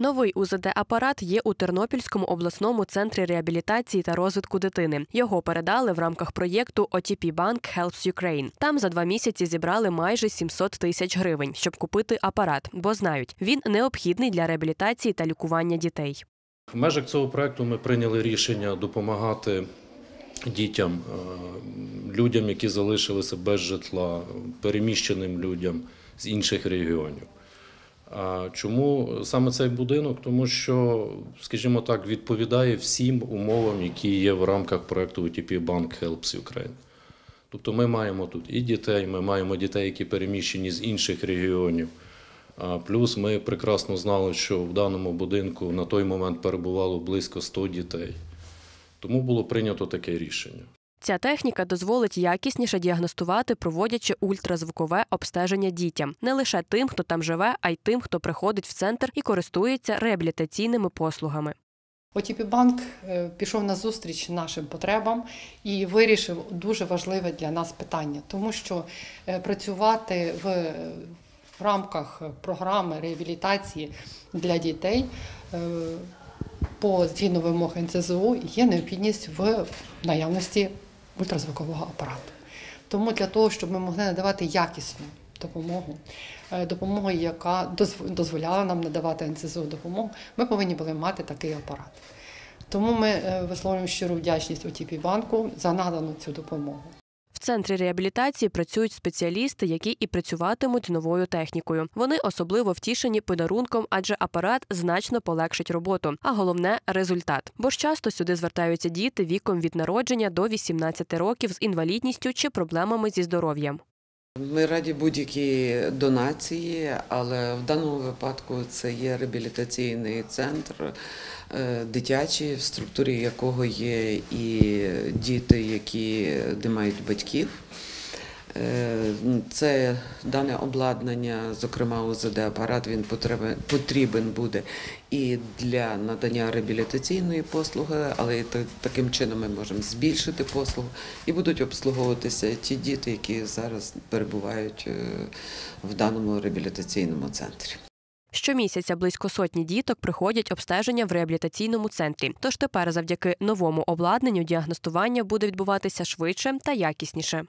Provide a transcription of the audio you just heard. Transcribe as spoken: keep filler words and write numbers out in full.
Новий УЗД-апарат є у Тернопільському обласному центрі реабілітації та розвитку дитини. Його передали в рамках проєкту «о те пе Bank Helps Ukraine». Там за два місяці зібрали майже сімсот тисяч гривень, щоб купити апарат, бо знають, він необхідний для реабілітації та лікування дітей. В межах цього проєкту ми прийняли рішення допомагати дітям, людям, які залишилися без житла, переміщеним людям з інших регіонів. Чому саме цей будинок? Тому що, скажімо так, відповідає всім умовам, які є в рамках проєкту «о те пе Bank Helps Ukraine». Тобто ми маємо тут і дітей, ми маємо дітей, які переміщені з інших регіонів. Плюс ми прекрасно знали, що в даному будинку на той момент перебувало близько ста дітей. Тому було прийнято таке рішення. Ця техніка дозволить якісніше діагностувати, проводячи ультразвукове обстеження дітям. Не лише тим, хто там живе, а й тим, хто приходить в центр і користується реабілітаційними послугами. о те пе Банк пішов назустріч нашим потребам і вирішив дуже важливе для нас питання, тому що працювати в в рамках програми реабілітації для дітей по згідно вимог ен це зе у є необхідність в наявності ультразвукового апарату. Тому для того, щоб ми могли надавати якісну допомогу, допомогу, яка дозволяла нам надавати ен це зе у допомогу, ми повинні були мати такий апарат. Тому ми висловлюємо щиру вдячність о те пе Банку за надану цю допомогу. В центрі реабілітації працюють спеціалісти, які і працюватимуть з новою технікою. Вони особливо втішені подарунком, адже апарат значно полегшить роботу. А головне – результат. Бо ж часто сюди звертаються діти віком від народження до вісімнадцяти років з інвалідністю чи проблемами зі здоров'ям. Ми раді будь-які донації, але в даному випадку це є реабілітаційний центр дитячий, в структурі якого є і діти, які не мають батьків. Це дане обладнання, зокрема УЗД-апарат, він потрібен буде і для надання реабілітаційної послуги, але і таким чином ми можемо збільшити послугу. І будуть обслуговуватися ті діти, які зараз перебувають в даному реабілітаційному центрі. Щомісяця близько сотні діток проходять обстеження в реабілітаційному центрі. Тож тепер завдяки новому обладнанню діагностування буде відбуватися швидше та якісніше.